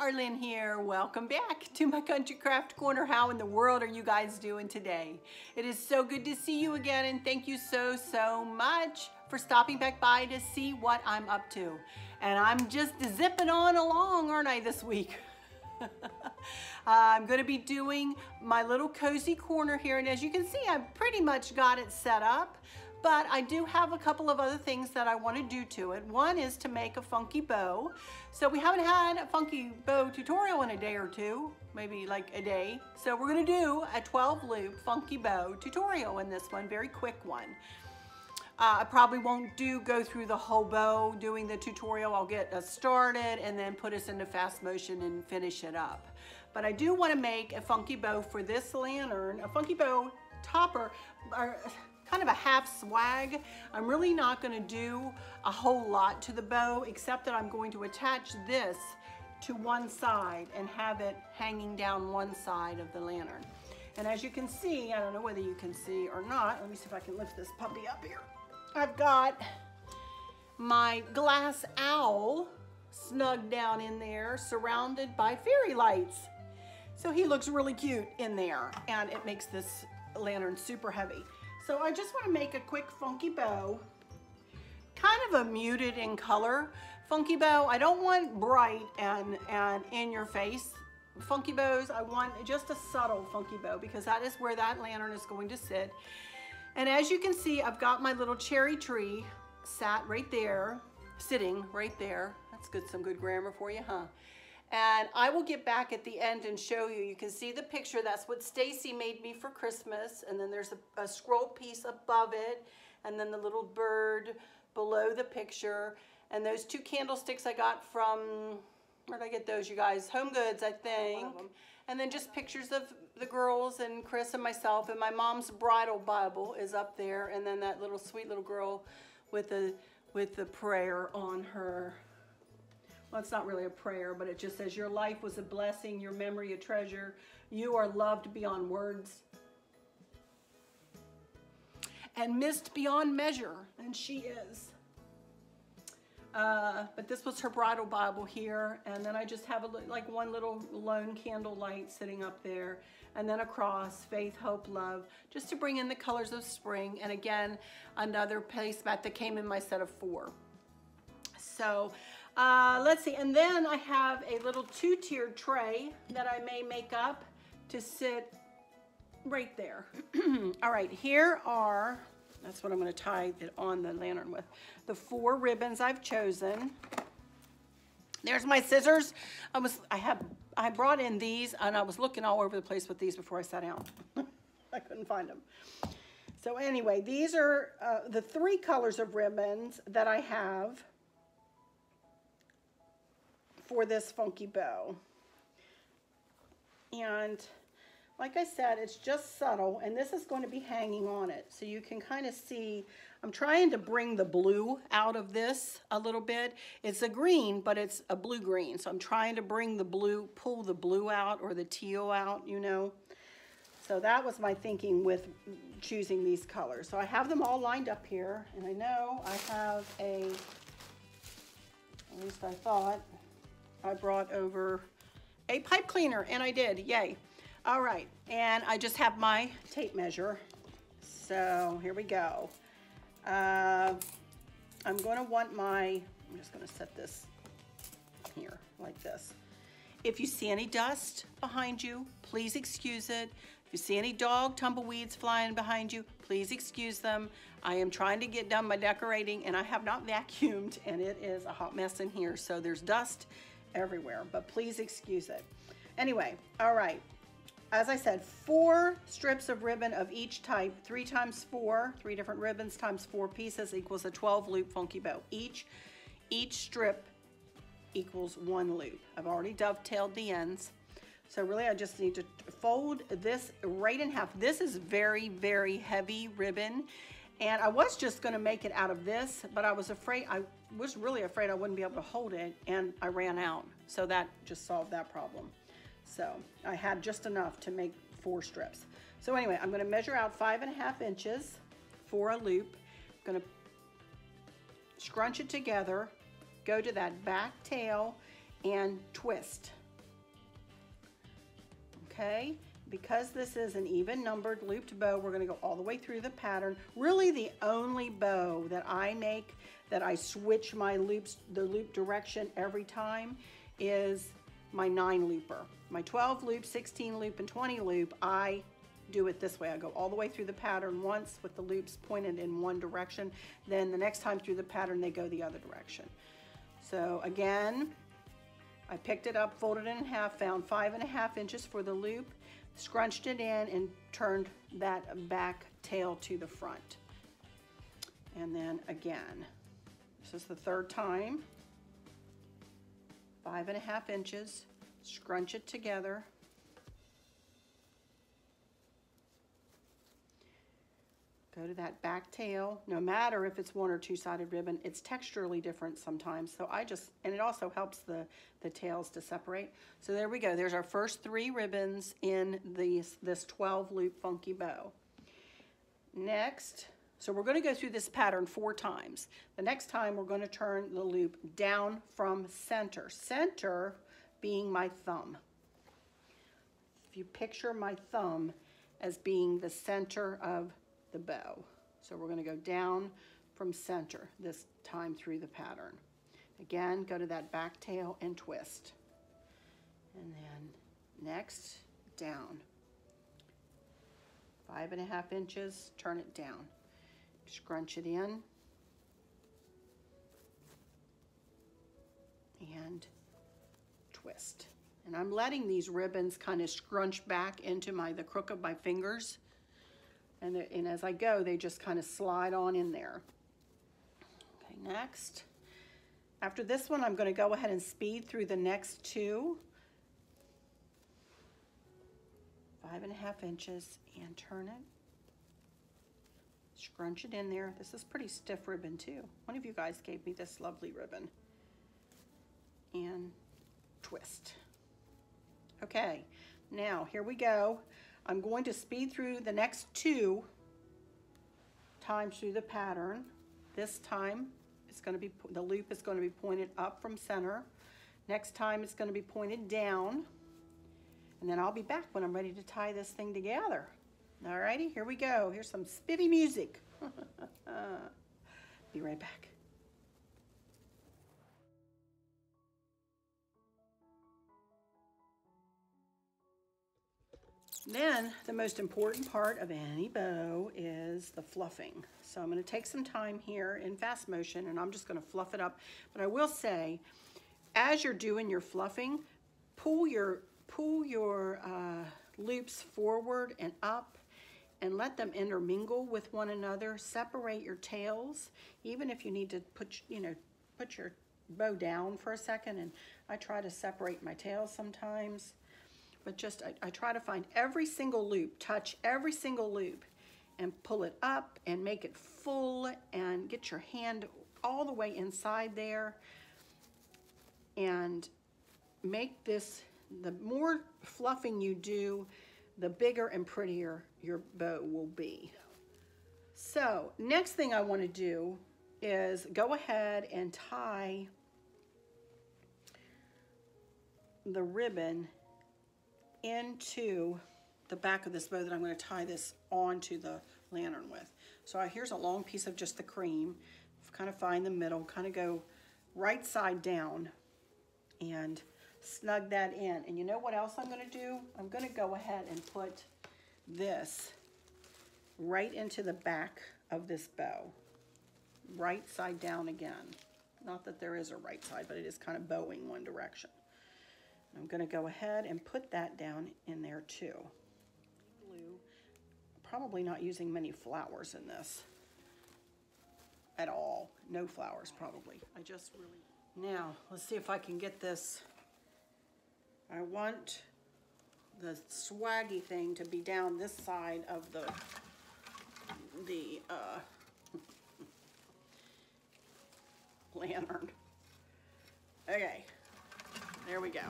Arlynn here. Welcome back to my Country Craft Corner. How in the world are you guys doing today? It is so good to see you again, and thank you so much for stopping back by to see what I'm up to. And I'm just zipping on along, aren't I, this week? I'm going to be doing my little cozy corner here, and as you can see, I've pretty much got it set up. But I do have a couple of other things that I want to do to it. One is to make a funky bow. So we haven't had a funky bow tutorial in a day or two, maybe like a day. So we're gonna do a 12 loop funky bow tutorial in this one, very quick one. I probably won't go through the whole bow doing the tutorial. I'll get us started and then put us into fast motion and finish it up. But I do want to make a funky bow for this lantern, a funky bow topper, or kind of a half swag. I'm really not going to do a whole lot to the bow, except that I'm going to attach this to one side and have it hanging down one side of the lantern. And as you can see, I don't know whether you can see or not. Let me see if I can lift this puppy up here. I've got my glass owl snug down in there, surrounded by fairy lights. So he looks really cute in there, and it makes this lantern super heavy. So I just want to make a quick funky bow, kind of a muted in color funky bow. I don't want bright and in your face funky bows. I want just a subtle funky bow, because that is where that lantern is going to sit. And as you can see, I've got my little cherry tree sitting right there. That's good, some good grammar for you, huh? And I will get back at the end and show you. You can see the picture. That's what Stacy made me for Christmas. And then there's a scroll piece above it, and then the little bird below the picture. And those two candlesticks I got from, where did I get those, you guys? Home Goods, I think. And then just pictures of the girls and Chris and myself. And my mom's bridal Bible is up there. And then that little sweet little girl with the prayer on her. Well, it's not really a prayer, but it just says, your life was a blessing, your memory a treasure. You are loved beyond words and missed beyond measure. And she is. But this was her bridal Bible here. And then I just have like one little lone candlelight sitting up there. And then a cross, faith, hope, love, just to bring in the colors of spring. And again, another placemat that came in my set of four. So, let's see, and then I have a little two-tiered tray that I may make up to sit right there. All right, that's what I'm going to tie it on the lantern with, the four ribbons I've chosen. There's my scissors. I brought in these, and I was looking all over the place with these before I sat down. I couldn't find them. So anyway, these are the three colors of ribbons that I have for this funky bow. And like I said, it's just subtle, and this is going to be hanging on it. So you can kind of see, I'm trying to bring the blue out of this a little bit. It's a green, but it's a blue-green. So I'm trying to bring the blue, pull the blue out or the teal out, you know. So that was my thinking with choosing these colors. So I have them all lined up here, and I know I have at least I thought, I brought over a pipe cleaner, and I did, yay. All right, and I just have my tape measure. So here we go. I'm just gonna set this here like this. If you see any dust behind you, please excuse it. If you see any dog tumbleweeds flying behind you, please excuse them. I am trying to get done my decorating, and I have not vacuumed, and it is a hot mess in here. So there's dust everywhere, but please excuse it. Anyway, all right, as I said, four strips of ribbon of each type, 3 times 4, 3 different ribbons times 4 pieces equals a 12 loop funky bow. Each strip equals 1 loop. I've already dovetailed the ends. So really I just need to fold this right in half. This is very, very heavy ribbon. And I was just gonna make it out of this, but I was really afraid I wouldn't be able to hold it, and I ran out. So that just solved that problem. So I had just enough to make 4 strips. So anyway, I'm gonna measure out 5.5 inches for a loop. I'm gonna scrunch it together, go to that back tail and twist. okay? Because this is an even numbered looped bow, we're gonna go all the way through the pattern. Really the only bow that I make that I switch my loops, the loop direction every time, is my 9 looper. My 12 loop, 16 loop, and 20 loop, I do it this way. I go all the way through the pattern once with the loops pointed in one direction. Then the next time through the pattern, they go the other direction. So again, I picked it up, folded it in half, found 5.5 inches for the loop, scrunched it in, and turned that back tail to the front. And then again, this is the third time, 5.5 inches, scrunch it together, go to that back tail. No matter if it's one or two-sided ribbon, it's texturally different sometimes. So I just, and it also helps the tails to separate. So there we go. There's our first 3 ribbons in this 12-loop funky bow. Next, so we're gonna go through this pattern 4 times. The next time we're gonna turn the loop down from center. Center being my thumb. If you picture my thumb as being the center of the bow. So we're gonna go down from center this time through the pattern. Again, go to that back tail and twist. And then next, down. 5.5 inches, turn it down. Scrunch it in. And twist. And I'm letting these ribbons kind of scrunch back into the crook of my fingers. And as I go, they just kind of slide on in there. Okay, next. After this one, I'm gonna go ahead and speed through the next 2. 5.5 inches and turn it. Scrunch it in there. This is pretty stiff ribbon too. One of you guys gave me this lovely ribbon. And twist. Okay, now here we go. I'm going to speed through the next 2 times through the pattern. This time, it's going to be, the loop is going to be pointed up from center. Next time, it's going to be pointed down. And then I'll be back when I'm ready to tie this thing together. Alrighty, here we go. Here's some spivvy music. Be right back. Then the most important part of any bow is the fluffing. So I'm going to take some time here in fast motion and I'm just going to fluff it up. But I will say, as you're doing your fluffing, pull your loops forward and up and let them intermingle with one another. Separate your tails, even if you need to put your bow down for a second. And I try to separate my tails sometimes. But just, I try to find every single loop, touch every single loop, and pull it up and make it full and get your hand all the way inside there. And make this, the more fluffing you do, the bigger and prettier your bow will be. So, next thing I want to do is go ahead and tie the ribbon into the back of this bow that I'm going to tie this onto the lantern with. So here's a long piece of just the cream. Kind of find the middle, kind of go right side down and snug that in. And you know what else I'm going to do? I'm going to go ahead and put this right into the back of this bow. Right side down again. Not that there is a right side, but it is kind of bowing one direction. I'm going to go ahead and put that down in there too. Blue. Probably not using many flowers in this at all. No flowers probably. I just really... Now, let's see if I can get this. I want the swaggy thing to be down this side of the lantern. Okay, there we go.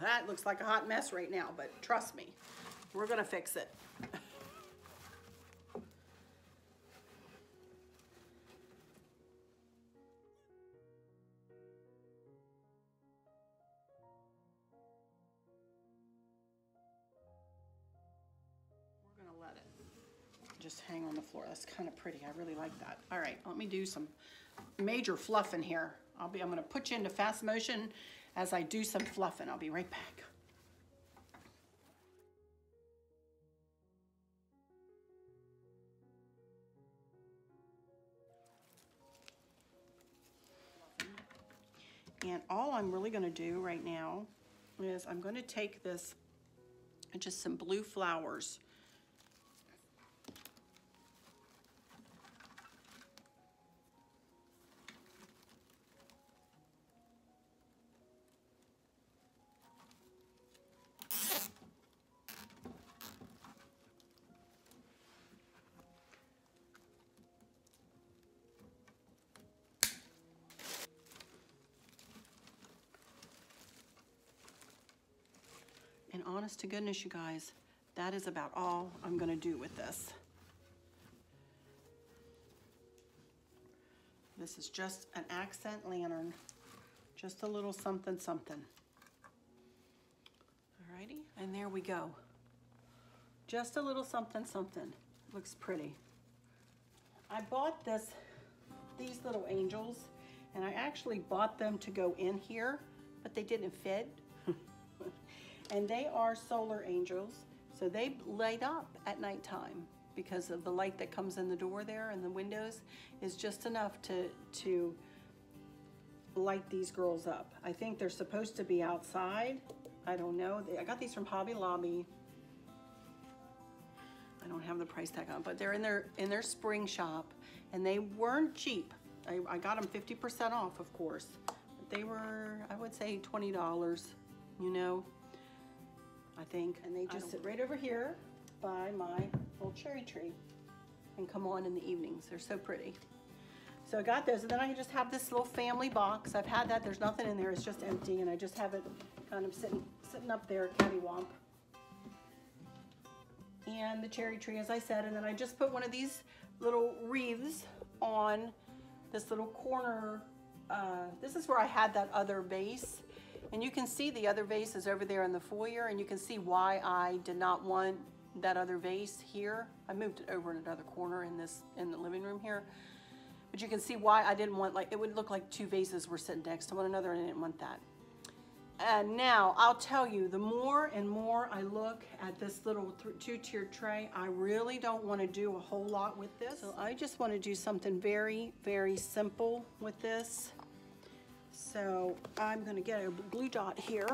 That looks like a hot mess right now, but trust me, we're gonna fix it. just hang on the floor. That's kind of pretty. I really like that. All right, let me do some major fluffing here. I'm gonna put you into fast motion as I do some fluffing. I'll be right back. And all I'm really gonna do right now is I'm gonna take this, just some blue flowers. And honest to goodness, you guys, that is about all I'm gonna do with this. This is just an accent lantern, just a little something, something. Alrighty, and there we go. Just a little something, something. Looks pretty. I bought these little angels, and I actually bought them to go in here, but they didn't fit. And they are solar angels, so they light up at nighttime because of the light that comes in the door there and the windows is just enough to light these girls up. I think they're supposed to be outside. I don't know. I got these from Hobby Lobby. I don't have the price tag on, but they're in their spring shop, and they weren't cheap. I got them 50% off, of course. But they were, I would say, $20, you know. I think, and they just sit right over here by my old cherry tree and come on in the evenings. They're so pretty. So I got those, and then I just have this little family box. I've had that. There's nothing in there. It's just empty, and I just have it kind of sitting up there, cattywomp. And the cherry tree, as I said, and then I just put one of these little wreaths on this little corner. This is where I had that other vase. And you can see the other vase is over there in the foyer, and you can see why I did not want that other vase here. I moved it over in another corner in the living room here. But you can see why I didn't want, like, it would look like two vases were sitting next to one another, and I didn't want that. And now I'll tell you, the more and more I look at this little two-tiered tray, I really don't want to do a whole lot with this. So I just want to do something very, very simple with this. So I'm gonna get a blue dot here.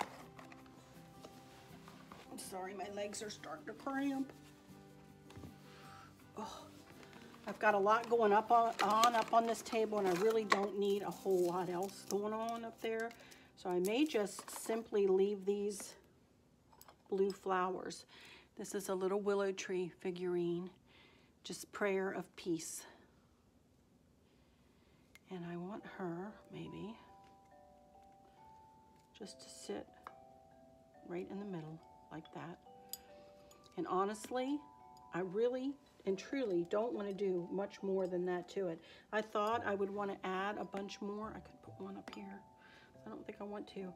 I'm sorry, my legs are starting to cramp. Oh, I've got a lot going up on this table, and I really don't need a whole lot else going on up there. So I may just simply leave these blue flowers. This is a little willow tree figurine, just prayer of peace. And I want her, maybe, just to sit right in the middle like that. And honestly, I really and truly don't want to do much more than that to it. I thought I would want to add a bunch more. I could put one up here. I don't think I want to.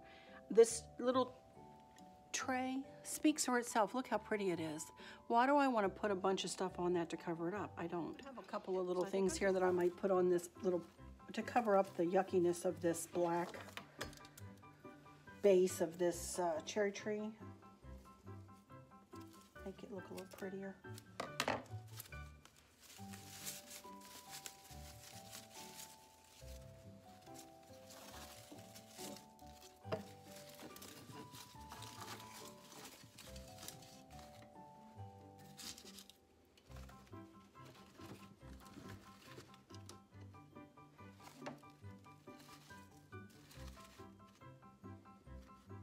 This little tray speaks for itself. Look how pretty it is. Why do I want to put a bunch of stuff on that to cover it up? I don't. I have a couple of little things here that I might put on this little to cover up the yuckiness of this black base of this cherry tree. Make it look a little prettier.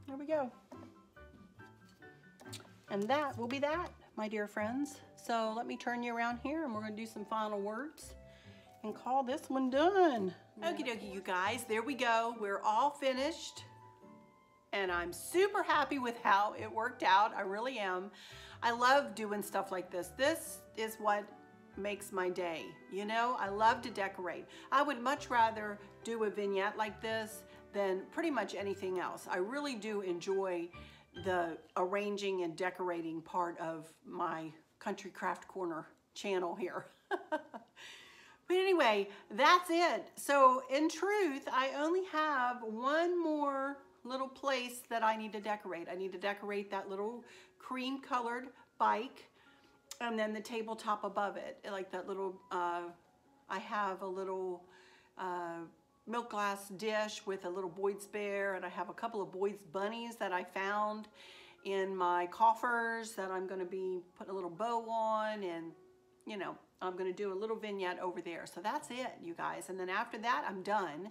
There we go. And that will be that, my dear friends. So let me turn you around here, and we're gonna do some final words and call this one done. Okie dokie, you guys, there we go. We're all finished, and I'm super happy with how it worked out. I really am. I love doing stuff like this. This is what makes my day. You know, I love to decorate. I would much rather do a vignette like this than pretty much anything else. I really do enjoy the arranging and decorating part of my Country Craft Corner channel here. But anyway, that's it. So in truth, I only have one more little place that I need to decorate. I need to decorate that little cream colored bike and then the tabletop above it. Like that little, I have a little milk glass dish with a little Boyd's bear, and I have a couple of Boyd's bunnies that I found in my coffers that I'm gonna be putting a little bow on, and you know, I'm gonna do a little vignette over there. So that's it, you guys. And then after that, I'm done.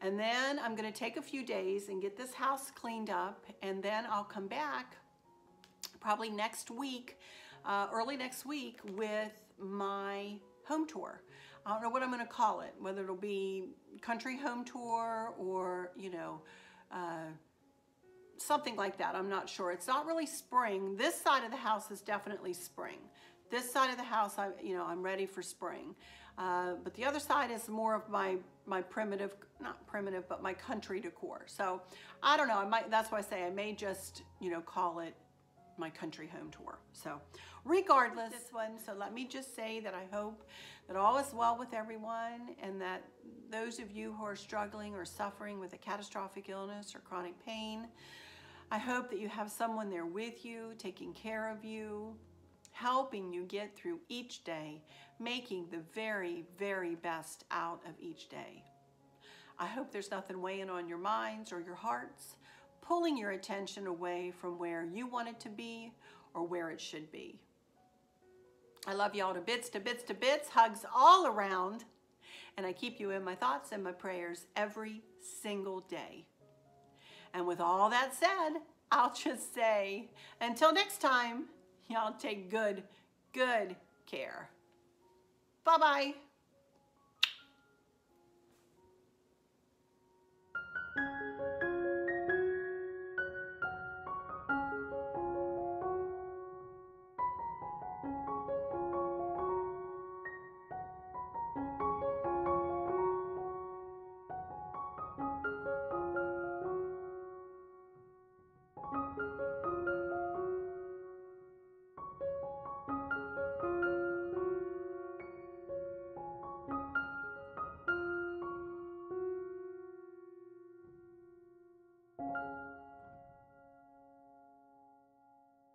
And then I'm gonna take a few days and get this house cleaned up, and then I'll come back probably next week, early next week, with my home tour. I don't know what I'm gonna call it, whether it'll be country home tour or, you know, something like that. I'm not sure. It's not really spring. This side of the house is definitely spring. This side of the house, I'm ready for spring. But the other side is more of my primitive, not primitive, but my country decor. So I don't know, I might, that's why I say I may just, you know, call it my country home tour. So regardless, this one, so let me just say that I hope that all is well with everyone, and that those of you who are struggling or suffering with a catastrophic illness or chronic pain, I hope that you have someone there with you, taking care of you, helping you get through each day, making the very, very best out of each day. I hope there's nothing weighing on your minds or your hearts, pulling your attention away from where you want it to be or where it should be. I love y'all to bits, to bits, to bits, hugs all around, and I keep you in my thoughts and my prayers every single day. And with all that said, I'll just say, until next time, y'all take good, good care. Bye-bye.